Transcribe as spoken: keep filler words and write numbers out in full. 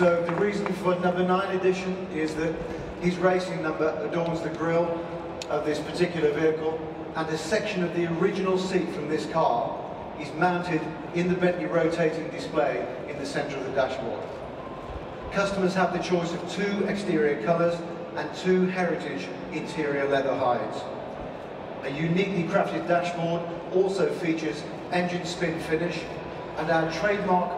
So the reason for number nine edition is that his racing number adorns the grille of this particular vehicle, and a section of the original seat from this car is mounted in the Bentley rotating display in the centre of the dashboard. Customers have the choice of two exterior colours and two heritage interior leather hides. A uniquely crafted dashboard also features engine spin finish and our trademark...